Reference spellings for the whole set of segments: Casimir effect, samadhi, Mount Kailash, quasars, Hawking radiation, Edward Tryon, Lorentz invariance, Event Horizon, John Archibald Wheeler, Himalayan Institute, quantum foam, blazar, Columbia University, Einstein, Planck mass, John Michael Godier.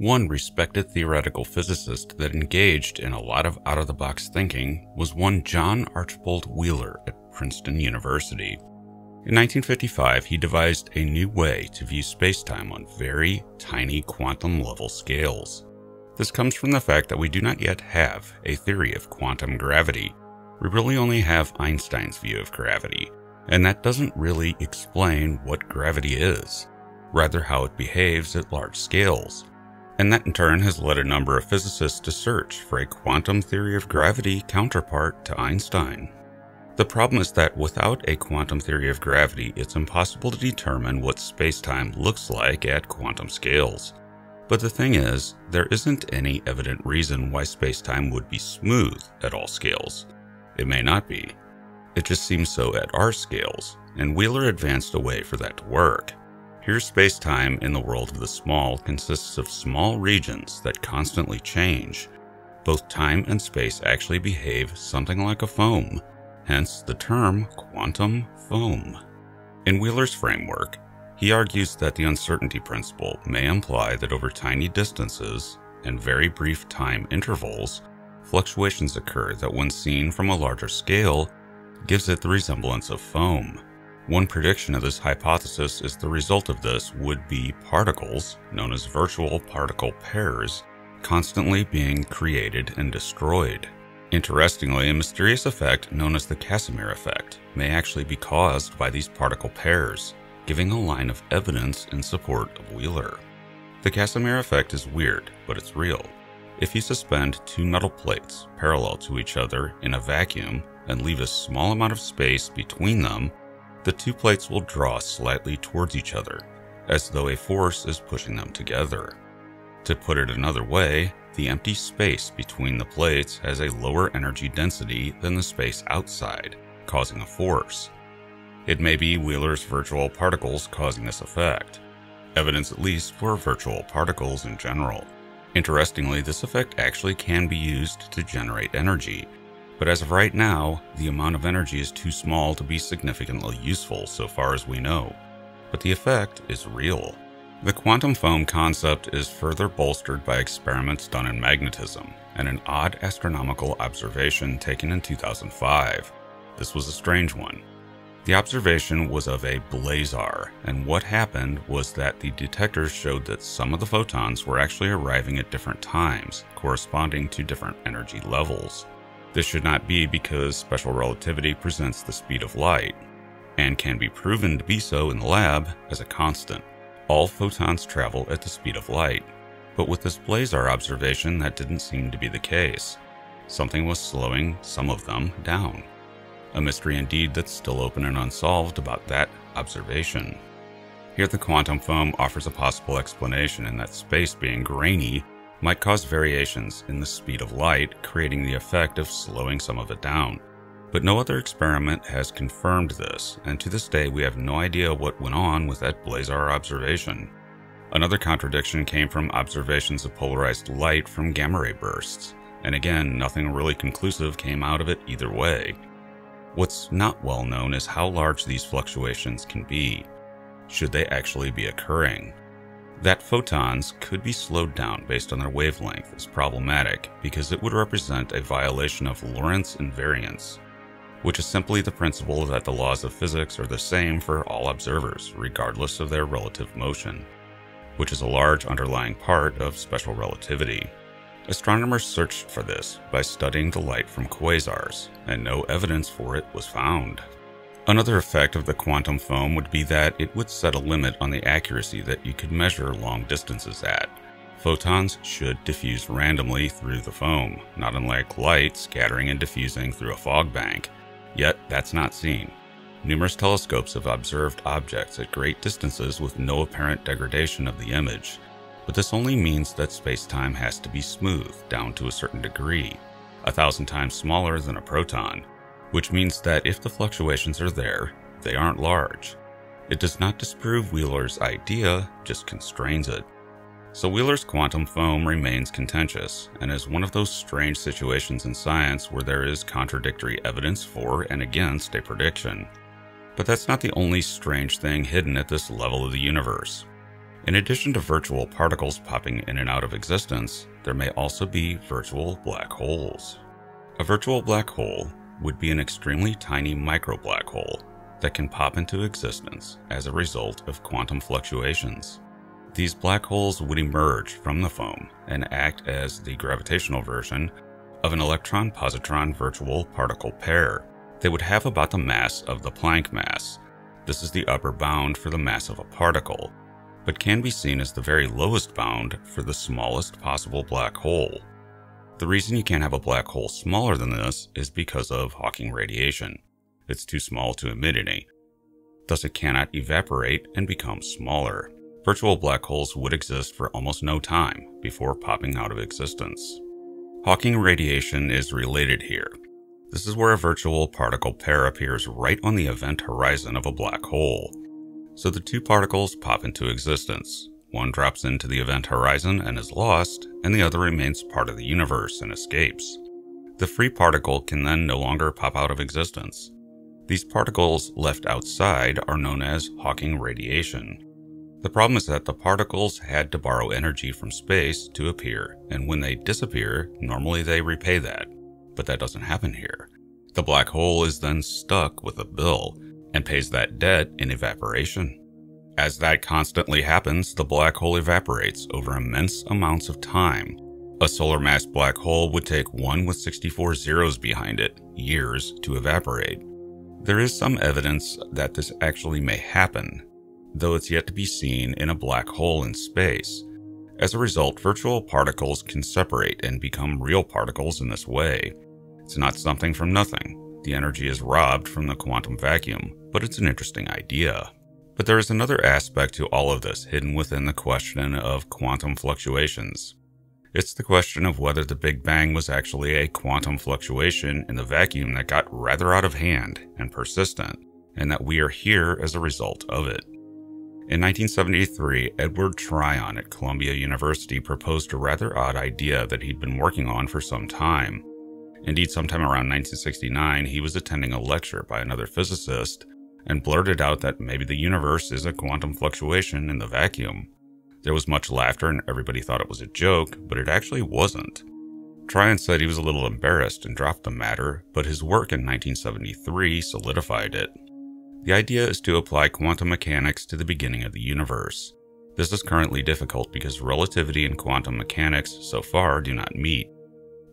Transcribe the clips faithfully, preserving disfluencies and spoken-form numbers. One respected theoretical physicist that engaged in a lot of out-of-the-box thinking was one John Archibald Wheeler at Princeton University. In nineteen fifty-five, he devised a new way to view spacetime on very tiny quantum-level scales. This comes from the fact that we do not yet have a theory of quantum gravity. We really only have Einstein's view of gravity, and that doesn't really explain what gravity is, rather how it behaves at large scales. And that in turn has led a number of physicists to search for a quantum theory of gravity counterpart to Einstein. The problem is that without a quantum theory of gravity, it's impossible to determine what spacetime looks like at quantum scales. But the thing is, there isn't any evident reason why spacetime would be smooth at all scales. It may not be. It just seems so at our scales, and Wheeler advanced a way for that to work. Here, space-time in the world of the small consists of small regions that constantly change. Both time and space actually behave something like a foam, hence the term quantum foam. In Wheeler's framework, he argues that the uncertainty principle may imply that over tiny distances and very brief time intervals, fluctuations occur that when seen from a larger scale, gives it the resemblance of foam. One prediction of this hypothesis is the result of this would be particles, known as virtual particle pairs, constantly being created and destroyed. Interestingly, a mysterious effect known as the Casimir effect may actually be caused by these particle pairs, giving a line of evidence in support of Wheeler. The Casimir effect is weird, but it's real. If you suspend two metal plates parallel to each other in a vacuum, and leave a small amount of space between them, the two plates will draw slightly towards each other, as though a force is pushing them together. To put it another way, the empty space between the plates has a lower energy density than the space outside, causing a force. It may be Wheeler's virtual particles causing this effect, evidence at least for virtual particles in general. Interestingly, this effect actually can be used to generate energy, but as of right now, the amount of energy is too small to be significantly useful so far as we know, but the effect is real. The quantum foam concept is further bolstered by experiments done in magnetism and an odd astronomical observation taken in two thousand five. This was a strange one. The observation was of a blazar, and what happened was that the detectors showed that some of the photons were actually arriving at different times, corresponding to different energy levels. This should not be because special relativity presents the speed of light, and can be proven to be so in the lab as a constant. All photons travel at the speed of light, but with this blazar observation that didn't seem to be the case. Something was slowing some of them down. A mystery indeed that's still open and unsolved about that observation. Here the quantum foam offers a possible explanation in that space being grainy might cause variations in the speed of light, creating the effect of slowing some of it down. But no other experiment has confirmed this, and to this day we have no idea what went on with that blazar observation. Another contradiction came from observations of polarized light from gamma ray bursts, and again, nothing really conclusive came out of it either way. What's not well known is how large these fluctuations can be. Should they actually be occurring? That photons could be slowed down based on their wavelength is problematic because it would represent a violation of Lorentz invariance, which is simply the principle that the laws of physics are the same for all observers, regardless of their relative motion, which is a large underlying part of special relativity. Astronomers searched for this by studying the light from quasars, and no evidence for it was found. Another effect of the quantum foam would be that it would set a limit on the accuracy that you could measure long distances at. Photons should diffuse randomly through the foam, not unlike light scattering and diffusing through a fog bank. Yet that's not seen. Numerous telescopes have observed objects at great distances with no apparent degradation of the image, but this only means that space-time has to be smooth down to a certain degree, a thousand times smaller than a proton, which means that if the fluctuations are there, they aren't large. It does not disprove Wheeler's idea, just constrains it. So Wheeler's quantum foam remains contentious, and is one of those strange situations in science where there is contradictory evidence for and against a prediction. But that's not the only strange thing hidden at this level of the universe. In addition to virtual particles popping in and out of existence, there may also be virtual black holes. A virtual black hole would be an extremely tiny micro black hole that can pop into existence as a result of quantum fluctuations. These black holes would emerge from the foam and act as the gravitational version of an electron-positron virtual particle pair. They would have about the mass of the Planck mass. This is the upper bound for the mass of a particle, but can be seen as the very lowest bound for the smallest possible black hole. The reason you can't have a black hole smaller than this is because of Hawking radiation. It's too small to emit any. Thus it cannot evaporate and become smaller. Virtual black holes would exist for almost no time before popping out of existence. Hawking radiation is related here. This is where a virtual particle pair appears right on the event horizon of a black hole. So the two particles pop into existence. One drops into the event horizon and is lost, and the other remains part of the universe and escapes. The free particle can then no longer pop out of existence. These particles left outside are known as Hawking radiation. The problem is that the particles had to borrow energy from space to appear, and when they disappear, normally they repay that. But that doesn't happen here. The black hole is then stuck with a bill and pays that debt in evaporation. As that constantly happens, the black hole evaporates over immense amounts of time. A solar mass black hole would take one with sixty-four zeros behind it, years, to evaporate. There is some evidence that this actually may happen, though it's yet to be seen in a black hole in space. As a result, virtual particles can separate and become real particles in this way. It's not something from nothing. The energy is robbed from the quantum vacuum, but it's an interesting idea. But there is another aspect to all of this hidden within the question of quantum fluctuations. It's the question of whether the Big Bang was actually a quantum fluctuation in the vacuum that got rather out of hand and persistent, and that we are here as a result of it. In nineteen seventy-three, Edward Tryon at Columbia University proposed a rather odd idea that he'd been working on for some time. Indeed, sometime around nineteen sixty-nine, he was attending a lecture by another physicist and blurted out that maybe the universe is a quantum fluctuation in the vacuum. There was much laughter and everybody thought it was a joke, but it actually wasn't. Tryon said he was a little embarrassed and dropped the matter, but his work in nineteen seventy-three solidified it. The idea is to apply quantum mechanics to the beginning of the universe. This is currently difficult because relativity and quantum mechanics so far do not meet.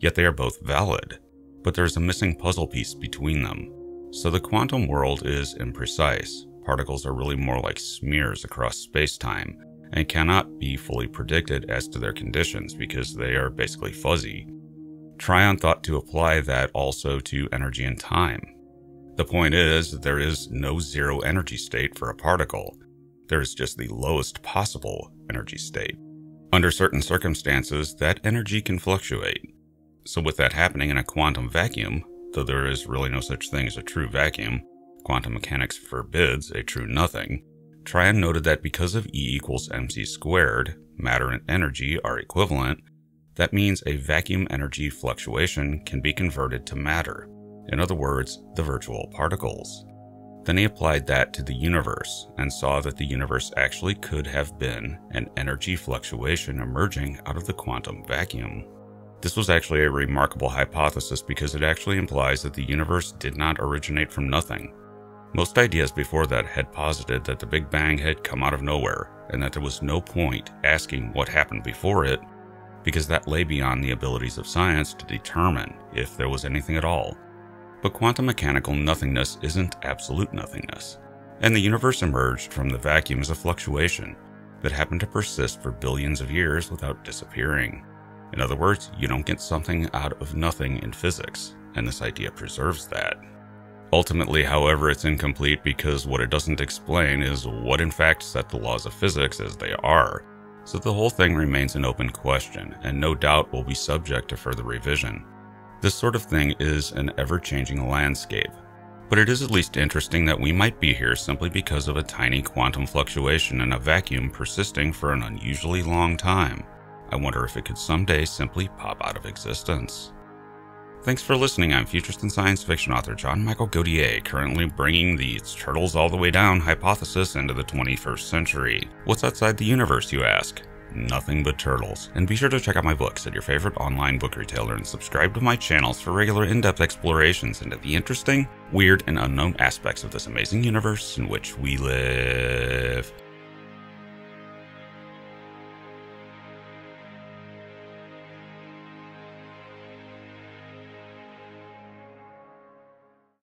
Yet they are both valid, but there is a missing puzzle piece between them. So the quantum world is imprecise. Particles are really more like smears across space-time and cannot be fully predicted as to their conditions because they are basically fuzzy. Tryon thought to apply that also to energy and time. The point is, there is no zero energy state for a particle. There is just the lowest possible energy state. Under certain circumstances, that energy can fluctuate. So with that happening in a quantum vacuum, though there is really no such thing as a true vacuum, quantum mechanics forbids a true nothing, Tryon noted that because of E equals mc squared, matter and energy are equivalent, that means a vacuum energy fluctuation can be converted to matter, in other words, the virtual particles. Then he applied that to the universe and saw that the universe actually could have been an energy fluctuation emerging out of the quantum vacuum. This was actually a remarkable hypothesis because it actually implies that the universe did not originate from nothing. Most ideas before that had posited that the Big Bang had come out of nowhere and that there was no point asking what happened before it because that lay beyond the abilities of science to determine if there was anything at all. But quantum mechanical nothingness isn't absolute nothingness, and the universe emerged from the vacuum as a fluctuation that happened to persist for billions of years without disappearing. In other words, you don't get something out of nothing in physics, and this idea preserves that. Ultimately, however, it's incomplete because what it doesn't explain is what in fact set the laws of physics as they are, so the whole thing remains an open question and no doubt will be subject to further revision. This sort of thing is an ever-changing landscape, but it is at least interesting that we might be here simply because of a tiny quantum fluctuation in a vacuum persisting for an unusually long time. I wonder if it could someday simply pop out of existence. Thanks for listening. I'm futurist and science fiction author John Michael Godier, currently bringing the "it's turtles all the way down" hypothesis into the twenty-first century. What's outside the universe, you ask? Nothing but turtles. And be sure to check out my books at your favorite online book retailer and subscribe to my channels for regular in-depth explorations into the interesting, weird, and unknown aspects of this amazing universe in which we live.